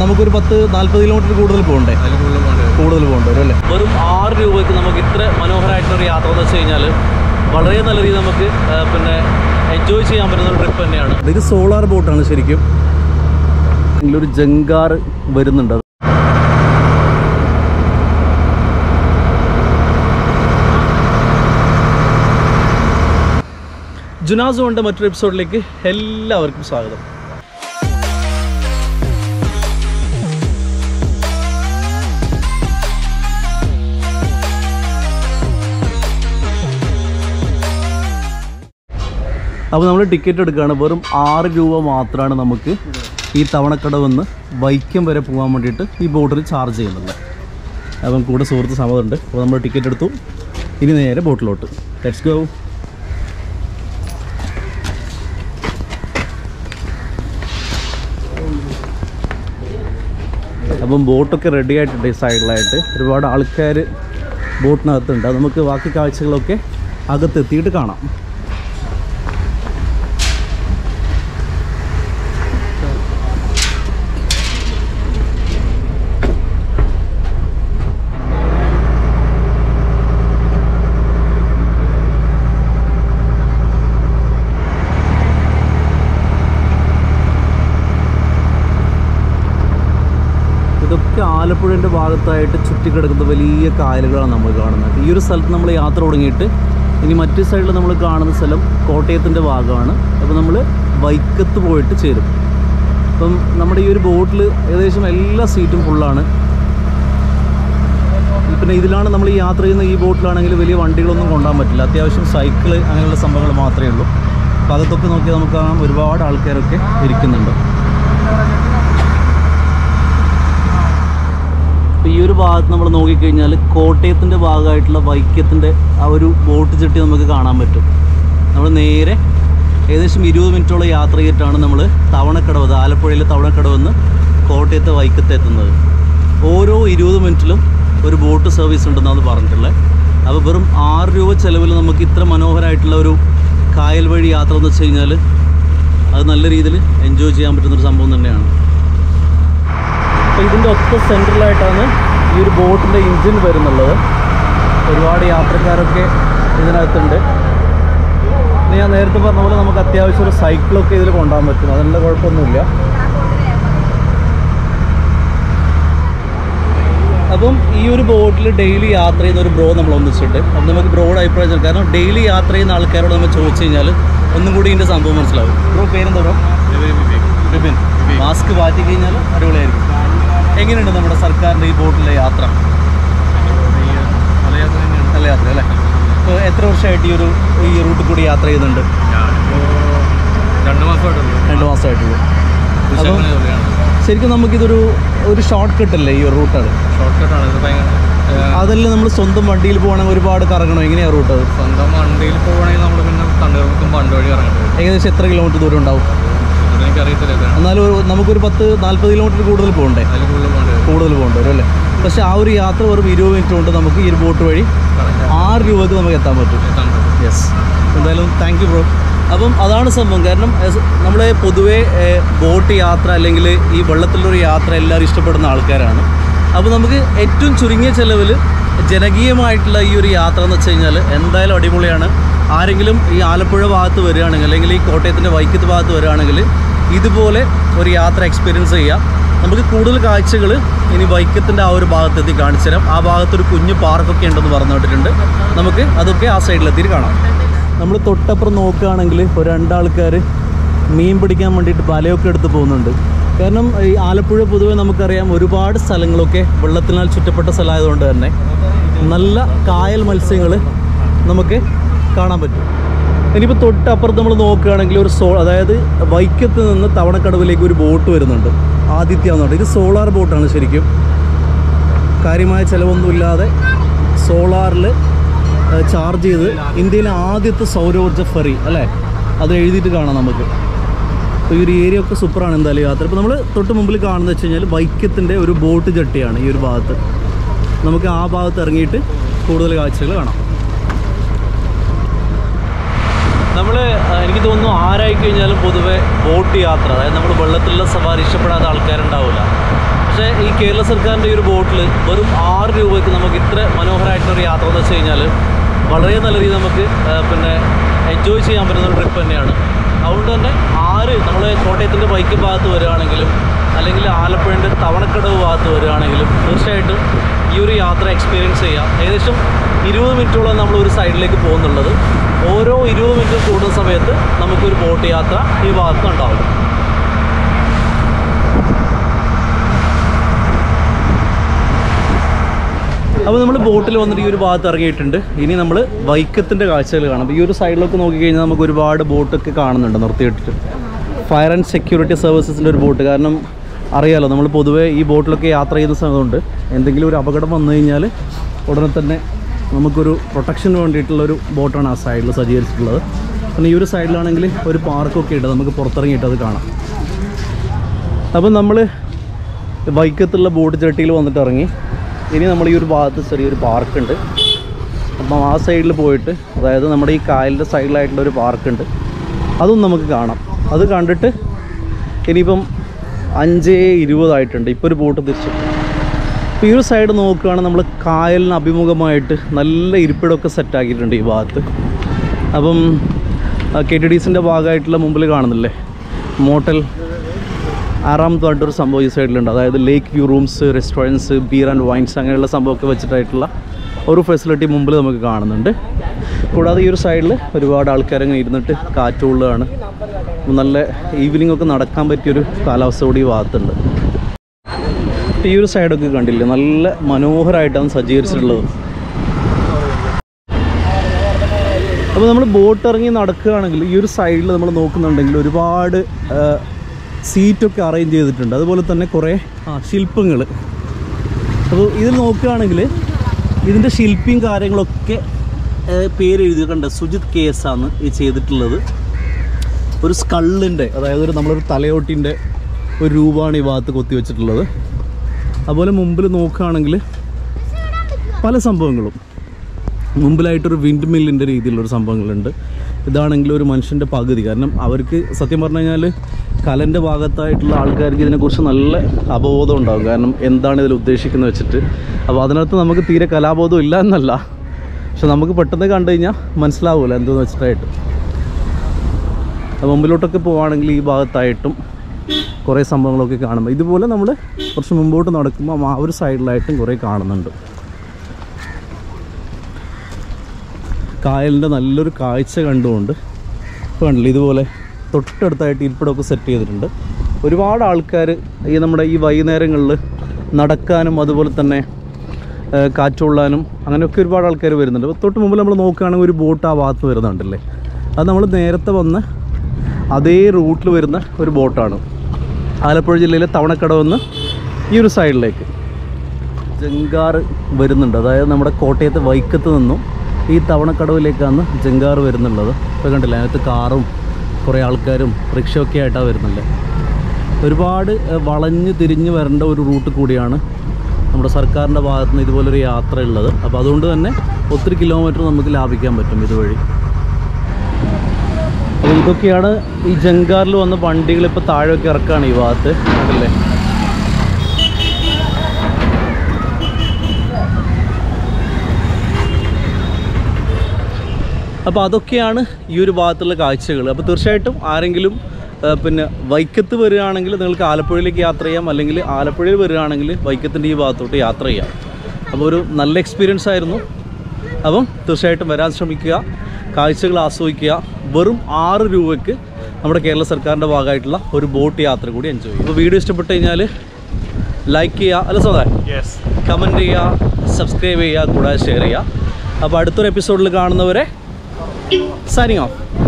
നമുക്കൊരു 10-40 കിലോമീറ്റർ കൂടുതൽ പോകണ്ടേ, കൂടുതൽ പോകണ്ടേ അല്ലേ? വെറും 6 രൂപയ്ക്ക് നമുക്ക് ഇത്ര മനോഹരമായിട്ടുള്ളൊരു യാത്ര എന്ന് വെച്ച് കഴിഞ്ഞാൽ വളരെ നല്ല രീതിയിൽ നമുക്ക് പിന്നെ എൻജോയ് ചെയ്യാൻ പറ്റുന്ന ഒരു ട്രിപ്പ് തന്നെയാണ്. ഇത് സോളാർ ബോട്ടാണ് ശരിക്കും. ഇതിലൊരു ജങ്കാർ വരുന്നുണ്ട്. ജുനാസോന്റെ മറ്റൊരു എപ്പിസോഡിലേക്ക് എല്ലാവർക്കും സ്വാഗതം. അപ്പോൾ നമ്മൾ ടിക്കറ്റ് എടുക്കുകയാണ്. വെറും 6 രൂപ മാത്രമാണ് നമുക്ക് ഈ തവണക്കടവെന്ന് വൈക്കം വരെ പോകാൻ വേണ്ടിയിട്ട് ഈ ബോട്ടിൽ ചാർജ് ചെയ്യുന്നുണ്ട്. അപ്പം കൂടെ സുഹൃത്ത് സമയമുണ്ട്. അപ്പോൾ നമ്മൾ ടിക്കറ്റ് എടുത്തു, ഇനി നേരെ ബോട്ടിലോട്ട്. Let's go. അപ്പം ബോട്ടൊക്കെ റെഡി ആയിട്ടുണ്ട്. സൈഡിലായിട്ട് ഒരുപാട് ആൾക്കാർ ബോട്ടിനകത്തുണ്ട്. നമുക്ക് ബാക്കി കാഴ്ചകളൊക്കെ അകത്തെത്തിയിട്ട് കാണാം. ആലപ്പുഴൻ്റെ ഭാഗത്തായിട്ട് ചുറ്റിക്കിടക്കുന്ന വലിയ കായലുകളാണ് നമ്മൾ കാണുന്നത്. ഈ ഒരു സ്ഥലത്ത് നമ്മൾ യാത്ര തുടങ്ങിയിട്ട് ഇനി മറ്റു സൈഡിൽ നമ്മൾ കാണുന്ന സ്ഥലം കോട്ടയത്തിൻ്റെ ഭാഗമാണ്. അപ്പോൾ നമ്മൾ വൈക്കത്ത് പോയിട്ട് ചേരും. അപ്പം നമ്മുടെ ഈ ഒരു ബോട്ടിൽ ഏകദേശം എല്ലാ സീറ്റും ഫുള്ളാണ്. പിന്നെ ഇതിലാണ് നമ്മൾ യാത്ര ചെയ്യുന്ന. ഈ ബോട്ടിലാണെങ്കിൽ വലിയ വണ്ടികളൊന്നും കൊണ്ടാൻ പറ്റില്ല. അത്യാവശ്യം സൈക്കിൾ അങ്ങനെയുള്ള സംഭവങ്ങൾ മാത്രമേ ഉള്ളൂ. അപ്പോൾ അകത്തൊക്കെ നോക്കി നമുക്ക് കാണാം ഒരുപാട് ആൾക്കാരൊക്കെ ഇരിക്കുന്നുണ്ട്. ഈ ഒരു ഭാഗത്ത് നമ്മൾ നോക്കിക്കഴിഞ്ഞാൽ കോട്ടയത്തിൻ്റെ ഭാഗമായിട്ടുള്ള വൈക്കത്തിൻ്റെ ആ ഒരു ബോട്ട് ചട്ടി നമുക്ക് കാണാൻ പറ്റും. നമ്മൾ നേരെ ഏകദേശം 20 മിനിറ്റോളം യാത്ര ചെയ്തിട്ടാണ് നമ്മൾ തവണക്കടവ്, ആലപ്പുഴയിലെ തവണക്കടവെന്ന് കോട്ടയത്തെ വൈക്കത്ത് എത്തുന്നത്. ഓരോ 20 മിനിറ്റിലും ഒരു ബോട്ട് സർവീസ് ഉണ്ടെന്നാണ് പറഞ്ഞിട്ടുള്ളത്. അപ്പോൾ വെറും 6 രൂപ ചിലവിൽ നമുക്ക് ഇത്ര മനോഹരമായിട്ടുള്ള ഒരു കായൽ വഴി യാത്ര എന്ന് വെച്ച് കഴിഞ്ഞാൽ അത് നല്ല രീതിയിൽ എൻജോയ് ചെയ്യാൻ പറ്റുന്നൊരു സംഭവം തന്നെയാണ്. അപ്പോൾ ഇതിൻ്റെ ഒത്ത സെൻറ്ററിലായിട്ടാണ് ഈ ഒരു ബോട്ടിൻ്റെ എൻജിൻ വരുന്നുള്ളത്. ഒരുപാട് യാത്രക്കാരൊക്കെ ഇതിനകത്തുണ്ട്. ഞാൻ നേരത്തെ പറഞ്ഞ പോലെ നമുക്ക് അത്യാവശ്യം ഒരു സൈക്കിളൊക്കെ ഇതിൽ കൊണ്ടുപോകാൻ പറ്റും. അതിനുള്ള കുഴപ്പമൊന്നുമില്ല. അപ്പം ഈ ഒരു ബോട്ടിൽ ഡെയിലി യാത്ര ചെയ്യുന്ന ഒരു ബ്രോ നമ്മൾ ഒന്നിച്ചിട്ട്, അത് നമുക്ക് ബ്രോയുടെ അഭിപ്രായം. കാരണം ഡെയിലി യാത്ര ചെയ്യുന്ന ആൾക്കാരോട് നമ്മൾ ചോദിച്ചു കഴിഞ്ഞാൽ ഒന്നും കൂടി ഇതിൻ്റെ സംഭവം മനസ്സിലാവും. ബ്രോ പേരെന്താ? ബ്രോ ബിപിൻ. മാസ്ക് മാറ്റി കഴിഞ്ഞാൽ അടിപൊളിയായിരിക്കും. എങ്ങനെയുണ്ട് നമ്മുടെ സർക്കാരിൻ്റെ ഈ ബോട്ടിലെ യാത്ര? നല്ല യാത്ര അല്ലേ? ഇപ്പോൾ എത്ര വർഷമായിട്ട് ഈ ഒരു ഈ റൂട്ടിൽ കൂടി യാത്ര ചെയ്യുന്നുണ്ട്? 2 മാസമായിട്ടുള്ളൂ. അപ്പോൾ ശരിക്കും നമുക്കിതൊരു ഷോർട്ട് കട്ടല്ലേ ഈ ഒരു റൂട്ടാണ്? ഷോർട്ട് കട്ടാണ്. അതല്ല, നമ്മൾ സ്വന്തം വണ്ടിയിൽ പോകണമെങ്കിൽ ഒരുപാട് കറങ്ങണം. എങ്ങനെയാണ് റൂട്ട്? സ്വന്തം വണ്ടിയിൽ പോകണമെങ്കിൽ നമ്മൾ പിന്നെ തണ്ണീർമുക്കം പണ്ട് വഴി ഇറങ്ങണം. ഏകദേശം എത്ര കിലോമീറ്റർ ദൂരം ഉണ്ടാവും? എന്നാലും നമുക്കൊരു 10-40 കിലോമീറ്റർ കൂടുതൽ പോകണ്ടേ, കൂടുതൽ പോകേണ്ടി വരും അല്ലേ? പക്ഷേ ആ ഒരു യാത്ര വെറും 20 മിനിറ്റ് കൊണ്ട് നമുക്ക് ഈ ഒരു ബോട്ട് വഴി 6 രൂപയ്ക്ക് നമുക്ക് എത്താൻ പറ്റും. യെസ്, എന്തായാലും താങ്ക് യു ബ്രോ. അപ്പം അതാണ് സംഭവം. കാരണം നമ്മളെ പൊതുവേ ബോട്ട് യാത്ര അല്ലെങ്കിൽ ഈ വെള്ളത്തിലൊരു യാത്ര എല്ലാവരും ഇഷ്ടപ്പെടുന്ന ആൾക്കാരാണ്. അപ്പോൾ നമുക്ക് ഏറ്റവും ചുരുങ്ങിയ ചിലവിൽ ജനകീയമായിട്ടുള്ള ഈ ഒരു യാത്ര എന്ന് വെച്ച് കഴിഞ്ഞാൽ എന്തായാലും അടിപൊളിയാണ്. ആരെങ്കിലും ഈ ആലപ്പുഴ ഭാഗത്ത് വരികയാണെങ്കിൽ അല്ലെങ്കിൽ ഈ കോട്ടയത്തിൻ്റെ വൈക്കത്ത് ഭാഗത്ത് വരികയാണെങ്കിൽ ഇതുപോലെ ഒരു യാത്ര എക്സ്പീരിയൻസ് ചെയ്യാം. നമുക്ക് കൂടുതൽ കാഴ്ചകൾ ഇനി വൈക്കത്തിൻ്റെ ആ ഒരു ഭാഗത്തെത്തി കാണിച്ചു തരാം. ആ ഭാഗത്തൊരു കുഞ്ഞു പാർക്കൊക്കെ ഉണ്ടെന്ന് പറഞ്ഞു കേട്ടിട്ടുണ്ട്. നമുക്ക് അതൊക്കെ ആ സൈഡിലെത്തിയിട്ട് കാണാം. നമ്മൾ തൊട്ടപ്പുറം നോക്കുകയാണെങ്കിൽ ഒരു 2 ആൾക്കാർ മീൻ പിടിക്കാൻ വേണ്ടിയിട്ട് വലയൊക്കെ എടുത്ത് പോകുന്നുണ്ട്. കാരണം ഈ ആലപ്പുഴ പൊതുവെ നമുക്കറിയാം ഒരുപാട് സ്ഥലങ്ങളൊക്കെ വെള്ളത്തിനാൽ ചുറ്റപ്പെട്ട സ്ഥലമായതുകൊണ്ട് തന്നെ നല്ല കായൽ മത്സ്യങ്ങൾ നമുക്ക് കാണാൻ പറ്റും. ഇനിയിപ്പോൾ തൊട്ടപ്പുറത്ത് നമ്മൾ നോക്കുകയാണെങ്കിൽ ഒരു അതായത് വൈക്കത്ത് നിന്ന് തവണക്കടവിലേക്ക് ഒരു ബോട്ട് വരുന്നുണ്ട്. ആദിത്യ എന്നുണ്ട്. ഇത് സോളാർ ബോട്ടാണ് ശരിക്കും. കാര്യമായ ചിലവൊന്നുമില്ലാതെ സോളാറിൽ ചാർജ് ചെയ്ത് ഇന്ത്യയിലെ ആദ്യത്തെ സൗരോർജ്ജ ഫെറി അല്ലേ? അത് എഴുതിയിട്ട് കാണാം നമുക്ക്. അപ്പോൾ ഈ ഒരു ഏരിയ ഒക്കെ സൂപ്പറാണ് എന്തായാലും യാത്ര. ഇപ്പോൾ നമ്മൾ തൊട്ട് മുമ്പിൽ കാണുന്നത് വെച്ച് കഴിഞ്ഞാൽ വൈക്കത്തിൻ്റെ ഒരു ബോട്ട് ചട്ടിയാണ് ഈ ഒരു ഭാഗത്ത്. നമുക്ക് ആ ഭാഗത്ത് ഇറങ്ങിയിട്ട് കൂടുതൽ കാഴ്ചകൾ കാണാം. നമ്മൾ എനിക്ക് തോന്നുന്നു ആരായിക്കഴിഞ്ഞാലും പൊതുവെ ബോട്ട് യാത്ര, അതായത് നമ്മൾ വെള്ളത്തിലുള്ള സവാരി ഇഷ്ടപ്പെടാത്ത ആൾക്കാരുണ്ടാവില്ല. പക്ഷേ ഈ കേരള സർക്കാരിൻ്റെ ഈ ഒരു ബോട്ടിൽ വെറും 6 രൂപയ്ക്ക് നമുക്ക് ഇത്ര മനോഹരമായിട്ടുള്ളൊരു യാത്ര എന്ന് വെച്ച് കഴിഞ്ഞാൽ വളരെ നല്ല രീതിയിൽ നമുക്ക് പിന്നെ എൻജോയ് ചെയ്യാൻ പറ്റുന്ന ഒരു ട്രിപ്പ് തന്നെയാണ്. അതുകൊണ്ട് തന്നെ നമ്മൾ കോട്ടയത്തിൻ്റെ വൈക്കം ഭാഗത്ത് വരികയാണെങ്കിലും അല്ലെങ്കിൽ ആലപ്പുഴയുടെ തവണക്കടവ് ഭാഗത്ത് വരികയാണെങ്കിലും തീർച്ചയായിട്ടും ഈ ഒരു യാത്ര എക്സ്പീരിയൻസ് ചെയ്യാം. ഏകദേശം 20 മിനിറ്റോളം നമ്മൾ ഒരു സൈഡിലേക്ക് പോകുന്നുള്ളത്. ഓരോ 20 മിനിറ്റ് കൂടുന്ന സമയത്ത് നമുക്കൊരു ബോട്ട് യാത്ര ഈ ഭാഗത്ത് ഉണ്ടാവും. അപ്പോൾ നമ്മൾ ബോട്ടിൽ വന്നിട്ട് ഈ ഒരു ഭാഗത്ത് ഇറങ്ങിയിട്ടുണ്ട്. ഇനി നമ്മൾ വൈക്കത്തിൻ്റെ കാഴ്ചകൾ കാണാം. ഈ ഒരു സൈഡിലൊക്കെ നോക്കിക്കഴിഞ്ഞാൽ നമുക്ക് ഒരുപാട് ബോട്ടൊക്കെ കാണുന്നുണ്ട് നിർത്തിയിട്ടിട്ട്. ഫയർ ആൻഡ് സെക്യൂരിറ്റി സർവീസസിൻ്റെ ഒരു ബോട്ട്, കാരണം അറിയാമല്ലോ നമ്മൾ പൊതുവേ ഈ ബോട്ടിലൊക്കെ യാത്ര ചെയ്യുന്ന സമയമുണ്ട് എന്തെങ്കിലും ഒരു അപകടം വന്നു കഴിഞ്ഞാൽ ഉടനെ തന്നെ നമുക്കൊരു പ്രൊട്ടക്ഷന് വേണ്ടിയിട്ടുള്ളൊരു ബോട്ടാണ് ആ സൈഡിൽ സജ്ജീകരിച്ചിട്ടുള്ളത്. പിന്നെ ഈ ഒരു സൈഡിലാണെങ്കിൽ ഒരു പാർക്കൊക്കെ ഉണ്ട്, നമുക്ക് പുറത്തിറങ്ങിയിട്ട് അത് കാണാം. അപ്പോൾ നമ്മൾ വൈക്കത്തുള്ള ബോട്ട് ചട്ടിയിൽ വന്നിട്ട് ഇറങ്ങി. ഇനി നമ്മൾ ഈ ഒരു ഭാഗത്ത് ചെറിയൊരു പാർക്കുണ്ട്. അപ്പം ആ സൈഡിൽ പോയിട്ട്, അതായത് നമ്മുടെ ഈ കായലിൻ്റെ സൈഡിലായിട്ടുള്ളൊരു പാർക്കുണ്ട്, അതും നമുക്ക് കാണാം. അത് കണ്ടിട്ട് ഇനിയിപ്പം 5:20 ആയിട്ടുണ്ട്. ഇപ്പോൾ ഒരു ബോട്ട് തിരിച്ചു. ഇപ്പോൾ ഈ ഒരു സൈഡ് നോക്കുകയാണെങ്കിൽ നമ്മൾ കായലിന് അഭിമുഖമായിട്ട് നല്ല ഇരിപ്പിടമൊക്കെ സെറ്റാക്കിയിട്ടുണ്ട് ഈ ഭാഗത്ത്. അപ്പം KTDCൻ്റെ ഭാഗമായിട്ടുള്ള മുമ്പിൽ കാണുന്നില്ലേ മോട്ടൽ ആറാം തൊട്ടൊരു സംഭവം ഈ സൈഡിലുണ്ട്. അതായത് lake view rooms, restaurants, beer and wines അങ്ങനെയുള്ള സംഭവമൊക്കെ വെച്ചിട്ടായിട്ടുള്ള ഒരു ഫെസിലിറ്റി മുമ്പിൽ നമുക്ക് കാണുന്നുണ്ട്. കൂടാതെ ഈ ഒരു സൈഡിൽ ഒരുപാട് ആൾക്കാരങ്ങനെ ഇരുന്നിട്ട് കാറ്റുള്ളതാണ്. നല്ല ഈവനിങ് ഒക്കെ നടക്കാൻ പറ്റിയൊരു കാലാവസ്ഥ കൂടി ഈ ഭാഗത്തുണ്ട്. ഈ ഒരു സൈഡൊക്കെ കണ്ടില്ലേ, നല്ല മനോഹരമായിട്ടാണ് സജ്ജീകരിച്ചിട്ടുള്ളത്. അപ്പോൾ നമ്മൾ ബോട്ട് ഇറങ്ങി നടക്കുകയാണെങ്കിൽ ഈ ഒരു സൈഡിൽ നമ്മൾ നോക്കുന്നുണ്ടെങ്കിൽ ഒരുപാട് സീറ്റൊക്കെ അറേഞ്ച് ചെയ്തിട്ടുണ്ട്. അതുപോലെ തന്നെ കുറേ ശില്പങ്ങൾ. അപ്പോൾ ഇതിൽ നോക്കുകയാണെങ്കിൽ ഇതിൻ്റെ ശില്പിയും കാര്യങ്ങളൊക്കെ പേരെഴുതി കണ്ട സുജിത് കേസാണ് ഈ ചെയ്തിട്ടുള്ളത്. ഒരു സ്കള്ളിൻ്റെ, അതായത് ഒരു നമ്മളൊരു തലയോട്ടിൻ്റെ ഒരു രൂപമാണ് ഈ ഭാഗത്ത് കൊത്തിവെച്ചിട്ടുള്ളത്. അതുപോലെ മുമ്പിൽ നോക്കുകയാണെങ്കിൽ പല സംഭവങ്ങളും, മുമ്പിലായിട്ടൊരു വിൻഡ് മില്ലിൻ്റെ രീതിയിലുള്ളൊരു സംഭവങ്ങളുണ്ട്. ഇതാണെങ്കിൽ ഒരു മനുഷ്യൻ്റെ പകുതി, കാരണം അവർക്ക് സത്യം പറഞ്ഞു കഴിഞ്ഞാൽ കലൻ്റെ ഭാഗത്തായിട്ടുള്ള ആൾക്കാർക്ക് ഇതിനെക്കുറിച്ച് നല്ല അവബോധം ഉണ്ടാകും, കാരണം എന്താണ് ഇതിൽ ഉദ്ദേശിക്കുന്നത് വെച്ചിട്ട്. അപ്പോൾ അതിനകത്ത് നമുക്ക് തീരെ കലാബോധം ഇല്ല എന്നല്ല, പക്ഷെ നമുക്ക് പെട്ടെന്ന് കണ്ടു കഴിഞ്ഞാൽ മനസ്സിലാവില്ല എന്തെന്ന് വെച്ചിട്ടായിട്ട്. അപ്പോൾ മുമ്പിലോട്ടൊക്കെ പോവുകയാണെങ്കിൽ ഈ ഭാഗത്തായിട്ടും കുറേ സംഭവങ്ങളൊക്കെ കാണുമ്പോൾ ഇതുപോലെ നമ്മൾ കുറച്ച് മുമ്പോട്ട് നടക്കുമ്പോൾ ആ ഒരു സൈഡിലായിട്ടും കുറേ കാണുന്നുണ്ട്. കായലിൻ്റെ നല്ലൊരു കാഴ്ച കണ്ടുകൊണ്ട് ഇപ്പോൾ കണ്ടില്ല, ഇതുപോലെ തൊട്ടടുത്തായിട്ട് ഇരിപ്പിടമൊക്കെ സെറ്റ് ചെയ്തിട്ടുണ്ട്. ഒരുപാട് ആൾക്കാർ ഈ നമ്മുടെ ഈ വൈകുന്നേരങ്ങളിൽ നടക്കാനും അതുപോലെ തന്നെ കാറ്റുകൊള്ളാനും അങ്ങനെയൊക്കെ ഒരുപാട് ആൾക്കാർ വരുന്നുണ്ട്. അപ്പോൾ തൊട്ട് മുമ്പിൽ നമ്മൾ നോക്കുകയാണെങ്കിൽ ഒരു ബോട്ട് ആ ഭാഗത്ത് വരുന്നുണ്ടല്ലേ, അത് നമ്മൾ നേരത്തെ വന്ന് അതേ റൂട്ടിൽ വരുന്ന ഒരു ബോട്ടാണ്. ആലപ്പുഴ ജില്ലയിലെ തവണക്കടവെന്ന് ഈ ഒരു സൈഡിലേക്ക് ജങ്കാർ വരുന്നുണ്ട്. അതായത് നമ്മുടെ കോട്ടയത്തെ വൈക്കത്ത് നിന്നും ഈ തവണക്കടവിലേക്കാണ് ജങ്കാർ വരുന്നുള്ളത്. ഇപ്പോൾ കണ്ടില്ല, അതിനകത്ത് കാറും കുറേ ആൾക്കാരും റിക്ഷയൊക്കെ ആയിട്ടാണ് വരുന്നുണ്ട്. ഒരുപാട് വളഞ്ഞ് തിരിഞ്ഞ് വരേണ്ട ഒരു റൂട്ട് കൂടിയാണ് നമ്മുടെ സർക്കാരിൻ്റെ ഭാഗത്തു നിന്ന് ഇതുപോലൊരു യാത്ര ഉള്ളത്. അപ്പോൾ അതുകൊണ്ട് തന്നെ ഒത്തിരി കിലോമീറ്റർ നമുക്ക് ലാഭിക്കാൻ പറ്റും ഇതുവഴി. അപ്പോൾ ഇതൊക്കെയാണ് ഈ ജങ്കാറിൽ വന്ന വണ്ടികൾ ഇപ്പോൾ താഴെയൊക്കെ ഇറക്കുകയാണ് ഈ ഭാഗത്ത് അല്ലേ. അപ്പോൾ അതൊക്കെയാണ് ഈ ഒരു ഭാഗത്തുള്ള കാഴ്ചകൾ. അപ്പോൾ തീർച്ചയായിട്ടും ആരെങ്കിലും പിന്നെ വൈക്കത്ത് വരികയാണെങ്കിൽ നിങ്ങൾക്ക് ആലപ്പുഴയിലേക്ക് യാത്ര ചെയ്യാം, അല്ലെങ്കിൽ ആലപ്പുഴയിൽ വരികയാണെങ്കിൽ വൈക്കത്തിൻ്റെ ഈ ഭാഗത്തോട്ട് യാത്ര ചെയ്യാം. അപ്പോൾ ഒരു നല്ല എക്സ്പീരിയൻസ് ആയിരുന്നു. അപ്പം തീർച്ചയായിട്ടും വരാൻ ശ്രമിക്കുക, കാഴ്ചകൾ ആസ്വദിക്കുക. വെറും 6 രൂപയ്ക്ക് നമ്മുടെ കേരള സർക്കാരിൻ്റെ ഭാഗമായിട്ടുള്ള ഒരു ബോട്ട് യാത്ര കൂടി എൻജോയ് ചെയ്യുക. അപ്പോൾ വീഡിയോ ഇഷ്ടപ്പെട്ട് കഴിഞ്ഞാൽ ലൈക്ക് ചെയ്യുക, അല്ല സോറി കമൻറ്റ് ചെയ്യുക, സബ്സ്ക്രൈബ് ചെയ്യുക, കൂടാതെ ഷെയർ ചെയ്യുക. അപ്പോൾ അടുത്തൊരു എപ്പിസോഡിൽ കാണുന്നവരെ signing off.